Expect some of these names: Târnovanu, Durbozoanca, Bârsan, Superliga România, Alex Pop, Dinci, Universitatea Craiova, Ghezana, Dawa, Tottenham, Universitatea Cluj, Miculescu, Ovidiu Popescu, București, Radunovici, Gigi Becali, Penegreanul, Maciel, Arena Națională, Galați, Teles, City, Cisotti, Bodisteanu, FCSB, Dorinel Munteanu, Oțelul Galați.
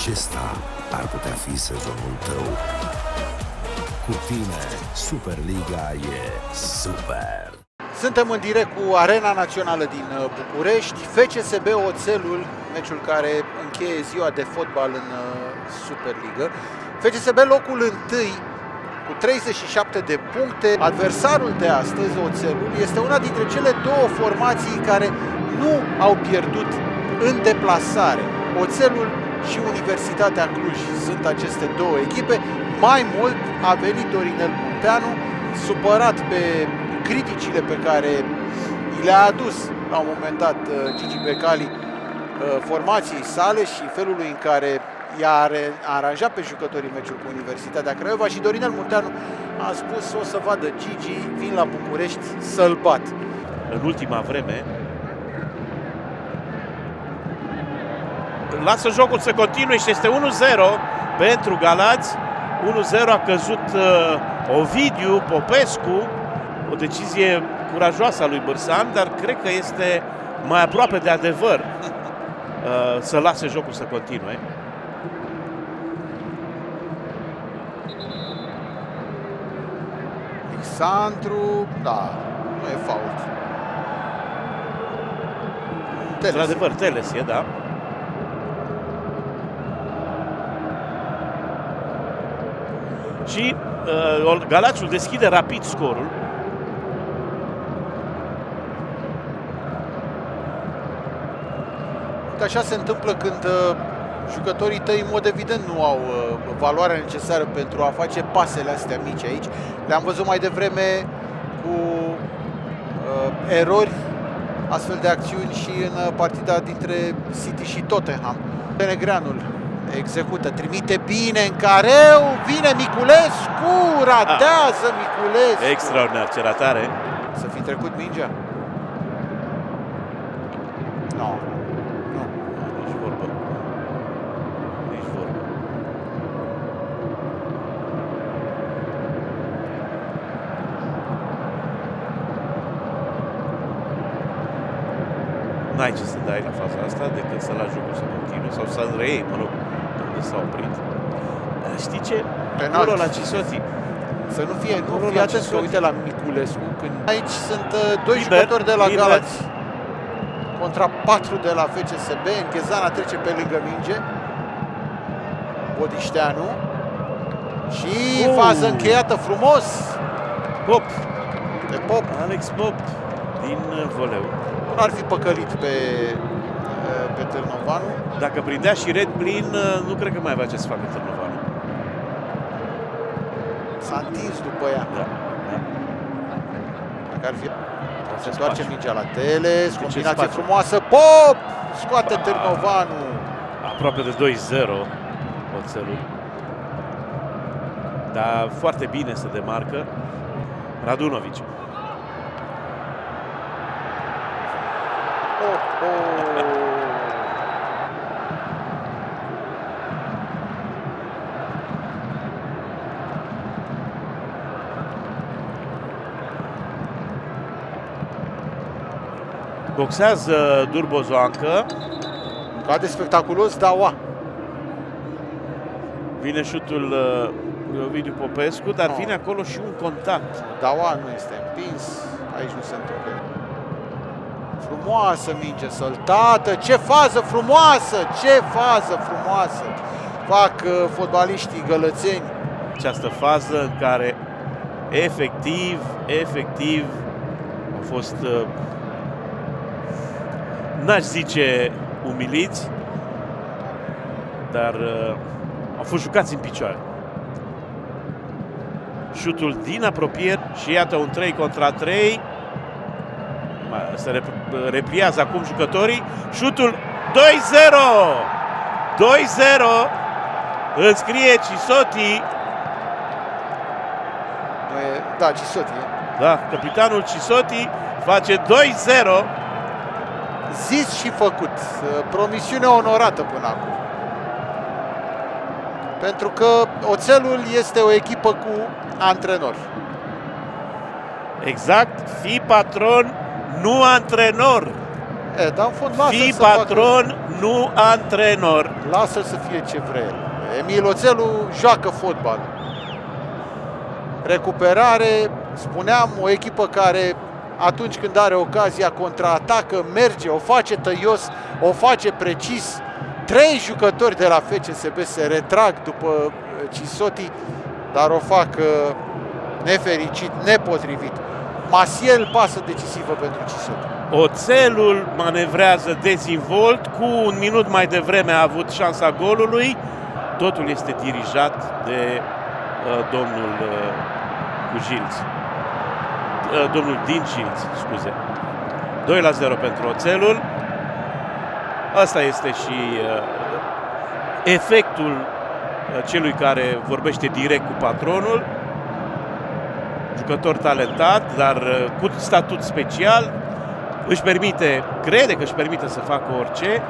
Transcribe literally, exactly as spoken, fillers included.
acesta ar putea fi sezonul tău. Cu tine, Superliga e super! Suntem în direct cu Arena Națională din București, F C S B Oțelul, meciul care încheie ziua de fotbal în Superliga. F C S B locul întâi cu treizeci și șapte de puncte. Adversarul de astăzi, Oțelul, este una dintre cele două formații care nu au pierdut în deplasare. Oțelul și Universitatea Cluj sunt aceste două echipe. Mai mult a venit Dorinel Munteanu, supărat pe criticile pe care le-a adus la un moment dat Gigi Becali formației sale și felului în care i-a aranjat pe jucătorii meciul cu Universitatea Craiova, și Dorinel Munteanu a spus: o să vadă Gigi, vin la București să-l bat. În ultima vreme lasă jocul să continue și este unu zero pentru Galați. unu zero, a căzut uh, Ovidiu Popescu. O decizie curajoasă a lui Bârsan, dar cred că este mai aproape de adevăr uh, să lase jocul să continue. Alexandru, da, nu e fault. Într-adevăr, Teles e, da. Și uh, Galațiul deschide rapid scorul. Așa se întâmplă când uh, jucătorii tăi, în mod evident, nu au uh, valoarea necesară pentru a face pasele astea mici aici. Le-am văzut mai devreme cu uh, erori, astfel de acțiuni și în uh, partida dintre City și Tottenham. Penegreanul execută, trimite bine în careu, vine Miculescu, ratează ah, Miculescu. Extraordinar, ce ratare! Să fi trecut mingea? Nu, nu, nici vorbă. Nici vorbă. N-ai ce să dai la faza asta decât să lași jocul să continue sau să reiei, mă rog. S-a oprit. Știi ce? Penal la Cisotti. Să nu fie, nu fie atent, că uite la Miculescu. Când... Aici sunt uh, doi liber, jucători de la liber. Galați contra patru de la F C S B. Ghezana trece pe lângă minge. Bodisteanu. Și oh. fază încheiată frumos. Pop. De Pop. Alex Pop din voleu. Nu ar fi păcălit pe... pe Târnovanu. Dacă prindea și red plin, nu cred că mai avea ce să facă Târnovanu. S-a întins după ea. Da. Da. Dacă ar fi... Se întoarce mingea la Teles, combinație frumoasă. Pop! Scoate ba... Târnovanu. Aproape de doi zero Oțelul. Dar foarte bine se demarcă Radunovici. Oh, oh. Boxează Durbozoanca. Cade spectaculos Dawa. Vine șutul lui Ovidiu Popescu, dar no. vine acolo și un contact. Dawa nu este împins. Aici nu se întâmplă. Frumoasă minge săltată. Ce fază frumoasă! Ce fază frumoasă! Fac uh, fotbaliștii gălățeni. Această fază în care efectiv, efectiv a fost... Uh, N-aș zice umiliți, dar uh, au fost jucați în picioare. Șutul din apropiere și iată un trei contra trei. Se rep repliază acum jucătorii. Șutul doi zero! doi zero! Înscrie Cisotti. Da, Cisotti. Da, capitanul Cisotti face doi zero. Zis și făcut. Promisiune onorată până acum. Pentru că Oțelul este o echipă cu antrenor. Exact. Fii patron, nu antrenor. E, dar fii patron, facă... nu antrenor. Lasă să fie ce vrea. Emil Oțelu joacă fotbal. Recuperare, spuneam, o echipă care atunci când are ocazia contraatacă, merge, o face tăios, o face precis. Trei jucători de la F C S B se retrag după Cisotti, dar o fac nefericit, nepotrivit. Maciel, pasă decisivă pentru Cisotti. Oțelul manevrează dezinvolt, cu un minut mai devreme a avut șansa golului. Totul este dirijat de uh, domnul uh, Cujilț. Uh, domnul Dinci, scuze. doi la zero pentru Oțelul. Asta este și uh, efectul uh, celui care vorbește direct cu patronul. Jucător talentat, dar uh, cu statut special. Își permite, crede că își permite să facă orice.